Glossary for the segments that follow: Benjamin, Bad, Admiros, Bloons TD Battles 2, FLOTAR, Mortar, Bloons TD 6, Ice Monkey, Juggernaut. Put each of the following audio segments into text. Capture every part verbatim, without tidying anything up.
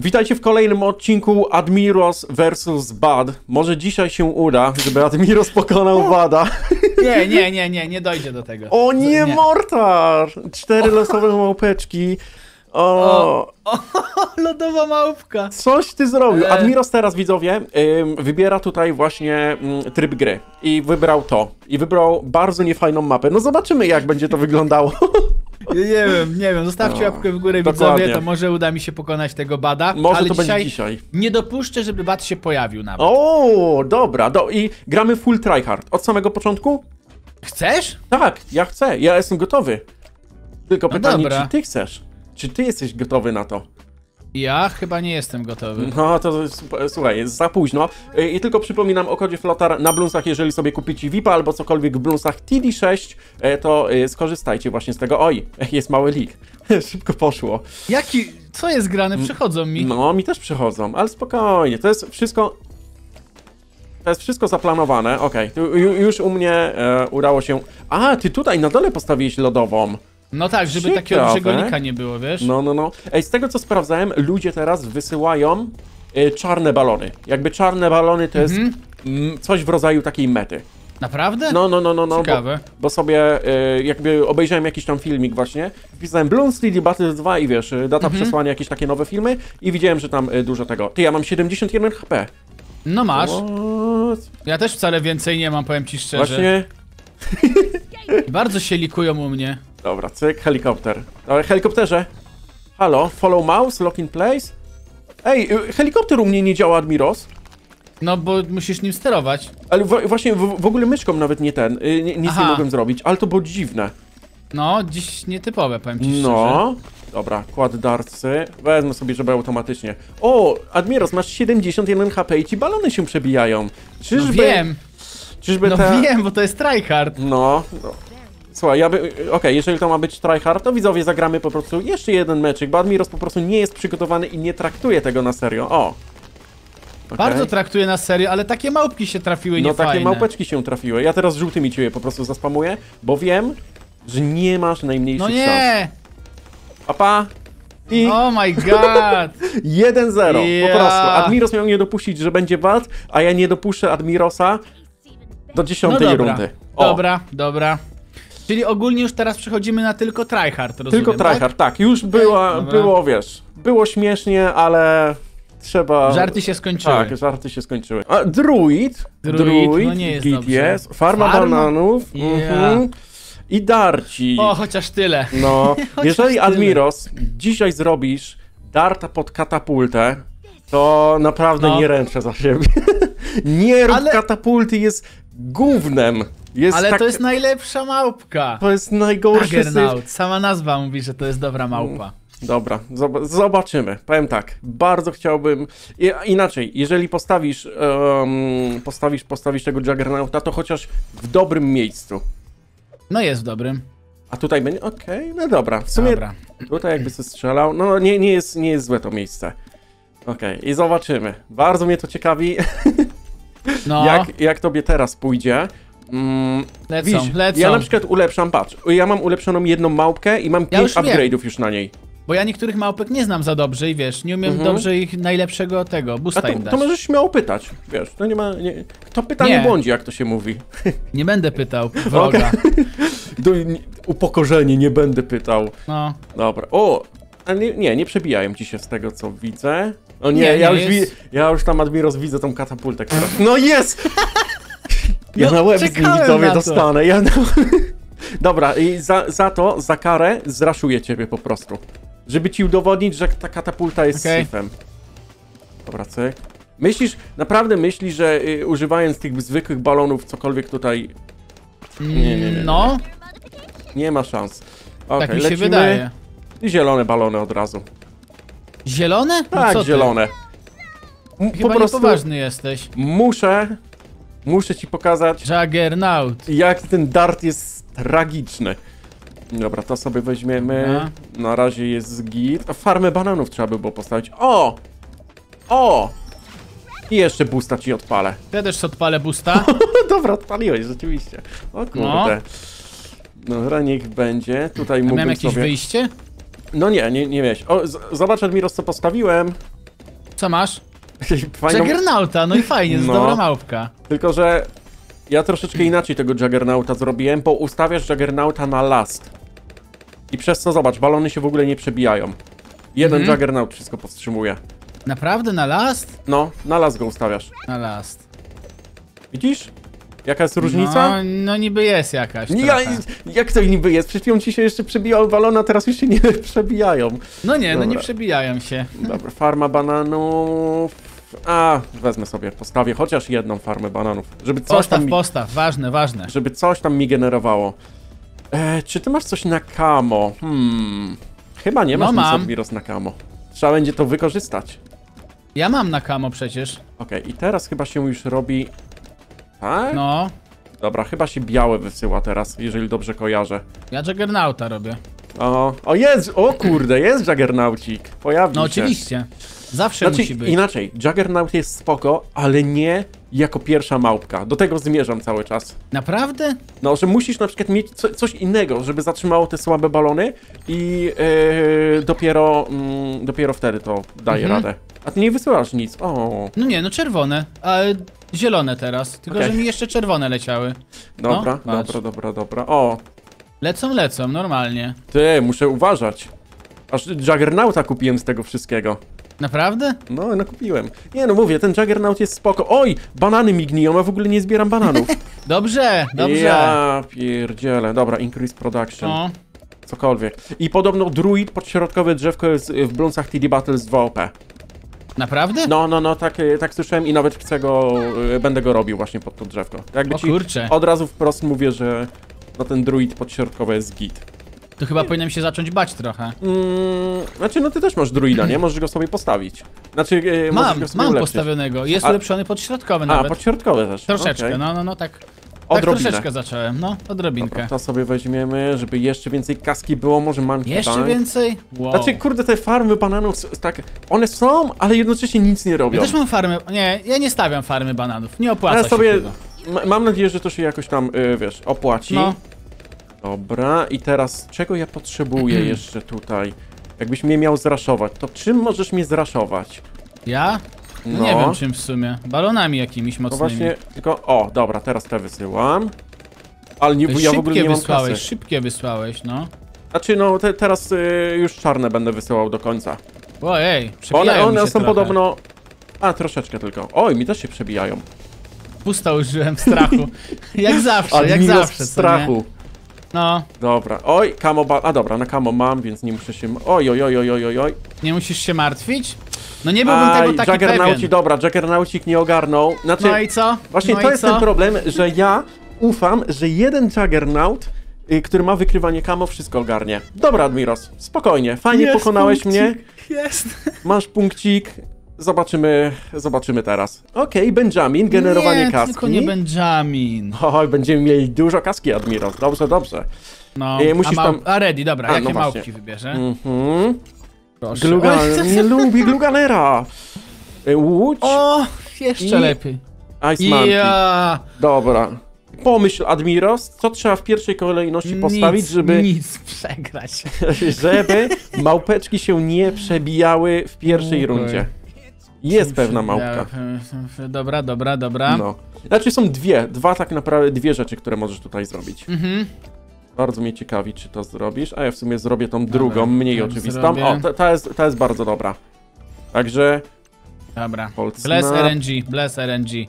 Witajcie w kolejnym odcinku Admiros versus Bad. Może dzisiaj się uda, żeby Admiros pokonał Bada. Nie, nie, nie, nie, nie dojdzie do tego. O nie, nie. Mortar! Cztery losowe małpeczki. O. O, o, lodowa małpka. Coś ty zrobił. Admiros teraz, widzowie, wybiera tutaj właśnie tryb gry. I wybrał to. I wybrał bardzo niefajną mapę. No zobaczymy, jak będzie to wyglądało. Nie wiem, nie wiem, zostawcie łapkę w górę, dokładnie, widzowie, to może uda mi się pokonać tego Bada, może ale to dzisiaj, będzie dzisiaj nie dopuszczę, żeby Bad się pojawił nawet. O, dobra, do, i gramy full tryhard, od samego początku? Chcesz? Tak, ja chcę, ja jestem gotowy. Tylko no pytanie, dobra, czy ty chcesz? Czy ty jesteś gotowy na to? Ja chyba nie jestem gotowy. No to słuchaj, jest za późno. I tylko przypominam o kodzie FLOTAR na Bloonsach, jeżeli sobie kupicie V I P-a albo cokolwiek w Bloonsach T D sześć, to skorzystajcie właśnie z tego. Oj, jest mały leak. Szybko poszło. Jaki? Co jest grane? Przychodzą mi. No, mi też przychodzą, ale spokojnie. To jest wszystko... To jest wszystko zaplanowane. Okej, okay. Już u mnie e, udało się... A, ty tutaj na dole postawiłeś lodową. No tak, żeby ciekawe, takiego przegonika nie było, wiesz? No, no, no. Ej, z tego co sprawdzałem, ludzie teraz wysyłają y, czarne balony. Jakby czarne balony to mhm. jest mm, coś w rodzaju takiej mety. Naprawdę? No, no, no, no, no. Ciekawe. Bo, bo sobie y, jakby obejrzałem jakiś tam filmik właśnie, wpisałem Bloons T D Battles dwa i wiesz, data mhm. przesłania, jakieś takie nowe filmy i widziałem, że tam y, dużo tego. Ty, ja mam siedemdziesiąt jeden H P. No masz. What? Ja też wcale więcej nie mam, powiem ci szczerze. Właśnie. Bardzo się likują u mnie. Dobra, cyk, helikopter. Ale helikopterze! Halo, follow mouse, lock in place? Ej, helikopter u mnie nie działa, Admiros. No, bo musisz nim sterować. Ale właśnie w, w ogóle myszką nawet nie ten, y, nic Aha. nie mogłem zrobić, ale to było dziwne. No, dziś nietypowe, powiem ci szczerze. No, dobra, quad darcy. Wezmę sobie, żeby automatycznie. O, Admiros, masz siedemdziesiąt jeden H P i ci balony się przebijają. Czyżby... No wiem. Czyżby no te... wiem, bo to jest tryhard. No, no. Słuchaj, ja by... Okej, okay, jeżeli to ma być tryhard, to widzowie zagramy po prostu jeszcze jeden meczyk, bo Admiros po prostu nie jest przygotowany i nie traktuje tego na serio, o! Okay. Bardzo traktuje na serio, ale takie małpki się trafiły, nie? No takie małpeczki się trafiły, ja teraz żółtymi ciebie po prostu zaspamuję, bo wiem, że nie masz najmniejszych szans. No nie! Papa! I... Oh my god! jeden zero, yeah, po prostu. Admiros miał mnie dopuścić, że będzie bad, a ja nie dopuszczę Admirosa do dziesiątej no rundy. O. Dobra, dobra. Czyli ogólnie już teraz przechodzimy na tylko tryhard, rozumiem, Tylko tryhard, tak. tak. Już była, było, wiesz, było śmiesznie, ale trzeba... Żarty się skończyły. Tak, żarty się skończyły. A, druid, druid, druid no nie jest git jest, farma Farm? bananów yeah. uh -huh. i darci. O, chociaż tyle. No, chociaż jeżeli Admiros tyle. dzisiaj zrobisz darta pod katapultę, to naprawdę no. nie ręczę za siebie. Nie rób ale... katapulty, jest gównem. Jest Ale tak... to jest najlepsza małpka. To jest najgorszy Juggernaut. Sama nazwa mówi, że to jest dobra małpa. Dobra, zobaczymy. Powiem tak, bardzo chciałbym... I, inaczej, jeżeli postawisz, um, postawisz, postawisz tego Juggernauta, to chociaż w dobrym miejscu. No jest w dobrym. A tutaj będzie... Okej, okay, no dobra. W sumie dobra. Tutaj jakby się strzelał... No nie, nie, jest, nie jest złe to miejsce. Okej, okay, i zobaczymy. Bardzo mnie to ciekawi, no. jak, jak tobie teraz pójdzie. Mm, lecą, widzisz, lecą. Ja na przykład ulepszam, patrz, ja mam ulepszoną jedną małpkę i mam ja pięć upgrade'ów już na niej. Bo ja niektórych małpek nie znam za dobrze i wiesz, nie umiem mhm. dobrze ich najlepszego tego, boosta im dać. To możesz śmiało pytać, wiesz, no nie ma, nie, kto pyta nie. nie błądzi, jak to się mówi. Nie będę pytał, wroga. Okay. Upokorzenie, nie będę pytał. No. Dobra, o, nie, nie, nie przebijają ci się z tego, co widzę. O nie, nie, ja, nie już wi ja już tam Admiros widzę tą katapultę, która... No jest! Ja no, na łeb z nim widzowie dostanę. Ja na... Dobra, i za, za to, za karę zraszuję ciebie po prostu. Żeby ci udowodnić, że ta katapulta jest okay. syfem. Dobra, cyk. Myślisz, naprawdę myślisz, że y, używając tych zwykłych balonów cokolwiek tutaj... Nie, nie, nie, nie. No. Nie ma szans. Okay, tak mi się lecimy. wydaje. I zielone balony od razu. Zielone? No tak, co zielone. M Chyba po prostu niepoważny jesteś. Muszę... Muszę ci pokazać, Juggernaut, jak ten dart jest tragiczny. Dobra, to sobie weźmiemy. Aha. Na razie jest git. Farmę bananów trzeba by było postawić. O! O! I jeszcze boosta ci odpalę. Ja też odpalę boosta. Dobra, odpaliłeś, rzeczywiście. O kurde. No, dobra, niech będzie. Tutaj mógłbym sobie... Miałem jakieś wyjście? No nie, nie, nie miałeś. O, zobacz, Admiros, co postawiłem. Co masz? Fajną... Juggernauta, no i fajnie, to jest no. dobra małpka. Tylko, że ja troszeczkę inaczej tego Juggernauta zrobiłem, bo ustawiasz Juggernauta na last. I przez co, zobacz, balony się w ogóle nie przebijają. Jeden mhm. Juggernaut wszystko powstrzymuje. Naprawdę? Na last? No, na last go ustawiasz. Na last. Widzisz? Jaka jest różnica? No, no niby jest jakaś. Nie, jak to niby jest? Przed chwilą ci się jeszcze przebijały balony, a teraz już się nie przebijają. No nie, Dobra. no nie przebijają się. Dobra, farma bananów. A, wezmę sobie, postawię chociaż jedną farmę bananów. Żeby coś postaw, tam postaw, ważne, ważne. Żeby coś tam mi generowało. E, czy ty masz coś na kamo? Hmm. Chyba nie masz no nic Admiros na kamo. Trzeba będzie to wykorzystać. Ja mam na kamo przecież. Okej, okay, i teraz chyba się już robi... Tak? No. Dobra, chyba się białe wysyła teraz, jeżeli dobrze kojarzę. Ja Juggernauta robię. O, o jest, o kurde, jest Juggernautik. Pojawi się. No oczywiście. Zawsze znaczy, musi być. Inaczej, Juggernaut jest spoko, ale nie jako pierwsza małpka. Do tego zmierzam cały czas. Naprawdę? No, że musisz na przykład mieć co, coś innego, żeby zatrzymało te słabe balony i yy, dopiero, mm, dopiero wtedy to daje mhm. radę. A ty nie wysyłasz nic. O. No nie, no czerwone. A zielone teraz. Tylko, okay. że mi jeszcze czerwone leciały. Dobra, no, dobra, dobra, dobra. O. Lecą, lecą, normalnie. Ty, muszę uważać. Aż Juggernauta kupiłem z tego wszystkiego. Naprawdę? No, no kupiłem. Nie no, mówię, ten Juggernaut jest spoko. Oj, banany mi gniją, a w ogóle nie zbieram bananów. Dobrze, dobrze. Ja pierdzielę. Dobra, increase production. O. Cokolwiek. I podobno druid podśrodkowe drzewko jest w Bloonsach T D Battles dwa O P. Naprawdę? No, no, no, tak, tak słyszałem i nawet chcę go, będę go robił właśnie pod to drzewko. Jakby o kurczę. Ci od razu wprost mówię, że no, ten druid podśrodkowy jest git. To chyba powinienem się zacząć bać trochę. Mm, znaczy, no ty też masz druida, nie? Możesz go sobie postawić. Znaczy, e, mam, go sobie mam postawionego. Jest a, ulepszony podśrodkowy nawet. A, podśrodkowy też. Troszeczkę, okay. no, no, no, tak. Odrobinę. Tak troszeczkę zacząłem, no, odrobinkę. Dobra, to sobie weźmiemy, żeby jeszcze więcej kaski było, może mam... Jeszcze bank. Więcej? Wow. Znaczy, kurde, te farmy bananów, tak, one są, ale jednocześnie nic nie robią. Ja też mam farmy, nie, ja nie stawiam farmy bananów, nie opłaca ale się sobie tego. Mam nadzieję, że to się jakoś tam, yy, wiesz, opłaci. No. Dobra, i teraz czego ja potrzebuję jeszcze tutaj? Jakbyś mnie miał zraszować, to czym możesz mnie zraszować? Ja? No, no nie wiem czym w sumie. Balonami jakimiś mocnymi. No właśnie, tylko... O, dobra, teraz te wysyłam. Ale nie, ja w ogóle nie mam kasy. Szybkie wysłałeś, szybkie wysłałeś, no. Znaczy, no te, teraz y, już czarne będę wysyłał do końca. Ojej, przebijają one, one mi się są trochę. Podobno... A, troszeczkę tylko. Oj, mi też się przebijają. Pusta użyłem w strachu. Jak zawsze, ale jak zawsze. W strachu. Nie? No. Dobra, oj, kamo, ba a dobra, na kamo mam, więc nie muszę się... Oj, oj, oj, oj, oj, oj. Nie musisz się martwić? No nie byłbym Aj, tego taki Juggernauci, pewien. Dobra, Juggernaucik nie ogarnął. Znaczy, no i co? Właśnie no to jest co? Ten problem, że ja ufam, że jeden Juggernaut, y, który ma wykrywanie kamo, wszystko ogarnie. Dobra, Admiros, spokojnie, fajnie jest pokonałeś punkcik. Mnie. Jest. Masz punkcik. Zobaczymy, zobaczymy teraz. Okej, okay, Benjamin, generowanie nie, kaski. Tylko nie Benjamin. Oj, będziemy mieli dużo kaski, Admiros. Dobrze, dobrze. No, e, musisz a, tam... a ready, dobra, a, jakie no małpki wybierze? Mm-hmm. Glugan... nie lubi Gluganera. E, łódź. O, jeszcze I... lepiej. Ice Monkey. Ja... Dobra. Pomyśl, Admiros, co trzeba w pierwszej kolejności postawić, nic, żeby... Nic przegrać. żeby małpeczki się nie przebijały w pierwszej Uy. rundzie. Jest pewna małpka. Dobra, dobra, dobra. No. Znaczy są dwie, dwa tak naprawdę, dwie rzeczy, które możesz tutaj zrobić. Mhm. Bardzo mnie ciekawi, czy to zrobisz, a ja w sumie zrobię tą dobra, drugą, mniej oczywistą. Zrobię. O, ta, ta, jest, ta jest bardzo dobra. Także... Dobra. Polsna. Bless R N G, bless R N G.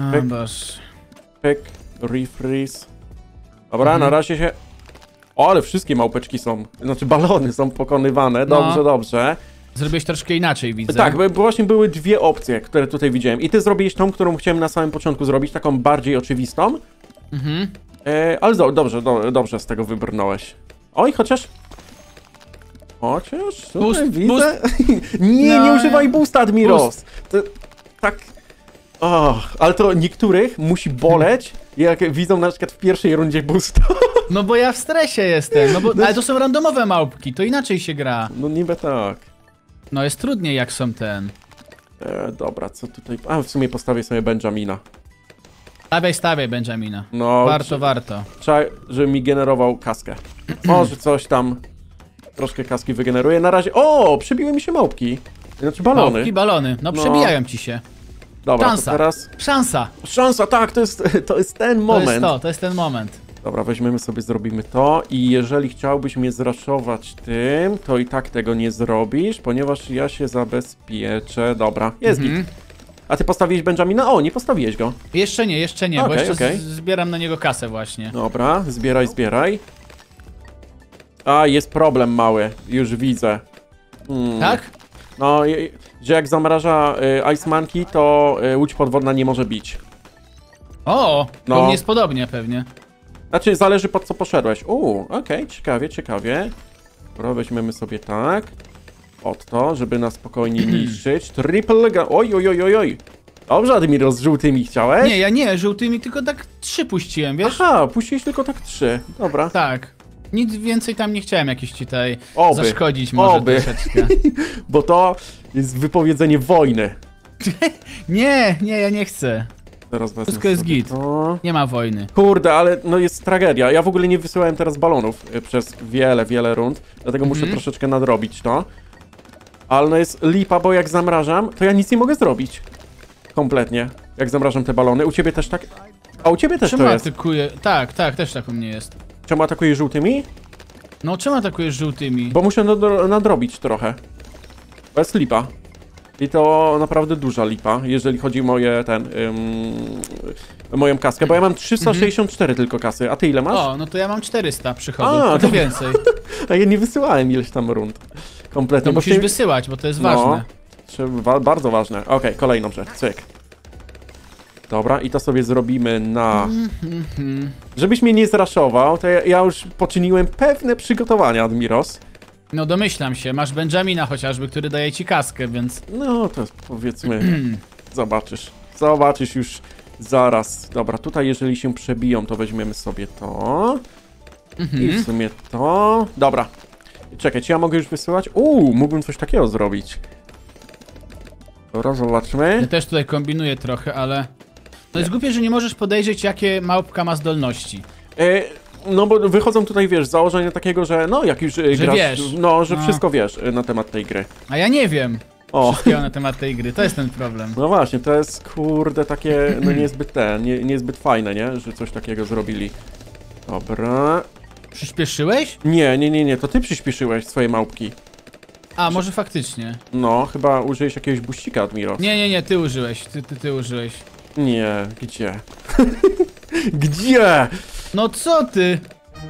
O pyk, boż. Pyk, refreeze. Dobra, mhm. na razie się... O, ale wszystkie małpeczki są, znaczy balony są pokonywane, dobrze, no. dobrze. Zrobiłeś troszkę inaczej, widzę. Tak, bo właśnie były dwie opcje, które tutaj widziałem. I ty zrobiłeś tą, którą chciałem na samym początku zrobić, taką bardziej oczywistą. Mhm. E, ale do, dobrze, do, dobrze z tego wybrnąłeś. Oj, chociaż... Chociaż... Boost, widzę. Boost. nie, no. nie używaj boosta, Admiros. Boost. To, tak... O, ale to niektórych musi boleć, jak widzą na przykład w pierwszej rundzie boosta. No bo ja w stresie jestem, no bo, ale to są randomowe małpki, to inaczej się gra. No niby tak. No jest trudniej jak są ten. E, dobra, co tutaj... A, w sumie postawię sobie Benjamina. Stawiaj, stawiaj Benjamina. No, warto, czy... warto. Trzeba, żeby mi generował kaskę. Może coś tam... Troszkę kaski wygeneruje. Na razie... O, przybiły mi się małpki. Znaczy balony. Pałki, balony. No, no przebijają ci się. Dobra, szansa. To teraz... Szansa. Szansa, tak, to jest, to jest ten moment. To jest to, to jest ten moment. Dobra, weźmiemy sobie, zrobimy to i jeżeli chciałbyś mnie zraszować tym, to i tak tego nie zrobisz, ponieważ ja się zabezpieczę. Dobra, jest mhm. git. A ty postawiłeś Benjamina? O, nie postawiłeś go. Jeszcze nie, jeszcze nie, okay, bo jeszcze okay. zbieram na niego kasę właśnie. Dobra, zbieraj, zbieraj. A, jest problem mały, już widzę. Hmm. Tak? No, że jak zamraża y, Ice Monkey, to y, łódź podwodna nie może bić. O, no. U mnie jest podobnie pewnie. Znaczy, zależy pod co poszedłeś. Uuu, okej, okay, ciekawie, ciekawie. Dobra, weźmiemy sobie tak. Od to, żeby na spokojnie niszczyć. Triple gun. Oj, oj, oj, oj, oj. Dobrze, Admiros, z żółtymi chciałeś? Nie, ja nie, żółtymi tylko tak trzy puściłem, wiesz? Aha, puściłeś tylko tak trzy. Dobra. Tak. Nic więcej tam nie chciałem jakiś ci tutaj oby. zaszkodzić może oby. troszeczkę. Bo to jest wypowiedzenie wojny. Nie, nie, ja nie chcę. Teraz wszystko jest git. To. Nie ma wojny. Kurde, ale no jest tragedia. Ja w ogóle nie wysyłałem teraz balonów przez wiele, wiele rund. Dlatego mhm. muszę troszeczkę nadrobić to. Ale no jest lipa, bo jak zamrażam, to ja nic nie mogę zrobić. Kompletnie. Jak zamrażam te balony. U ciebie też tak? A u ciebie też czemu to jest. Atakuje? Tak, tak, też tak u mnie jest. Czemu atakujesz żółtymi? No, czemu atakujesz żółtymi? Bo muszę nadrobić trochę. To jest lipa. I to naprawdę duża lipa, jeżeli chodzi o moje, ten, ym, moją kaskę, bo ja mam trzysta sześćdziesiąt cztery mhm. tylko kasy, a ty ile masz? O, no to ja mam czterysta przychodów, a, to, to więcej. A ja nie wysyłałem ileś tam rund, kompletnie. To musisz ty... wysyłać, bo to jest no, ważne. Trzeba, bardzo ważne. Okej, okay, kolejną rzecz, cyk. Dobra, i to sobie zrobimy na... Mm-hmm. Żebyś mnie nie zraszował, to ja, ja już poczyniłem pewne przygotowania, Admiros. No domyślam się, masz Benjamina chociażby, który daje ci kaskę, więc... No to powiedzmy, zobaczysz, zobaczysz już zaraz. Dobra, tutaj jeżeli się przebiją, to weźmiemy sobie to mhm. i w sumie to... Dobra, czekaj, czy ja mogę już wysyłać? Uuu, mógłbym coś takiego zrobić. Dobra, zobaczmy. Ja też tutaj kombinuję trochę, ale... To jest głupie, że nie możesz podejrzeć, jakie małpka ma zdolności. E No bo wychodzą tutaj, wiesz, założenia takiego, że no jak już że grasz, wiesz. no, że no. wszystko wiesz na temat tej gry. A ja nie wiem o. wszystkiego na temat tej gry, to jest ten problem. No właśnie, to jest kurde takie, no niezbyt ten, nie, niezbyt fajne, nie? Że coś takiego zrobili. Dobra. Przyspieszyłeś? Nie, nie, nie, nie, to ty przyspieszyłeś swoje małpki. A, może faktycznie. No, chyba użyłeś jakiegoś buścika, Admiro. Nie, nie, nie, ty użyłeś, ty, ty, ty użyłeś. Nie, gdzie? Gdzie? No co ty?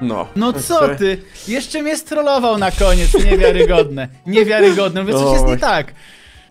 No. No co ty? Jeszcze mnie strollował na koniec, niewiarygodne. Niewiarygodne, mówię, coś jest nie tak.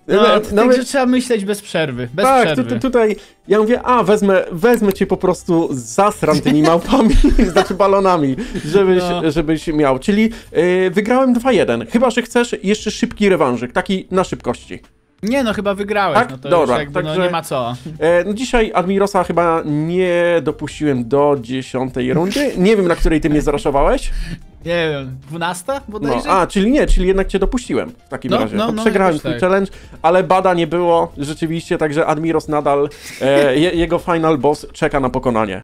No, nawet, także nawet... trzeba myśleć bez przerwy, bez tak, przerwy. Tak, tutaj ja mówię, a wezmę, wezmę cię po prostu zasram tymi małpami, znaczy balonami, żebyś, no. żebyś miał. Czyli yy, wygrałem dwa jeden, chyba że chcesz jeszcze szybki rewanżyk, taki na szybkości. Nie no, chyba wygrałeś, tak? No to dobra, już jakby, także, no nie ma co. E, no dzisiaj Admirosa chyba nie dopuściłem do dziesiątej rundy. Nie wiem, na której ty mnie zaraszowałeś. Nie wiem, dwunasta? No, a, czyli nie, czyli jednak cię dopuściłem w takim no, razie. No, no, przegrałem ten tak. challenge, ale bada nie było rzeczywiście, także Admiros nadal, e, je, jego final boss czeka na pokonanie.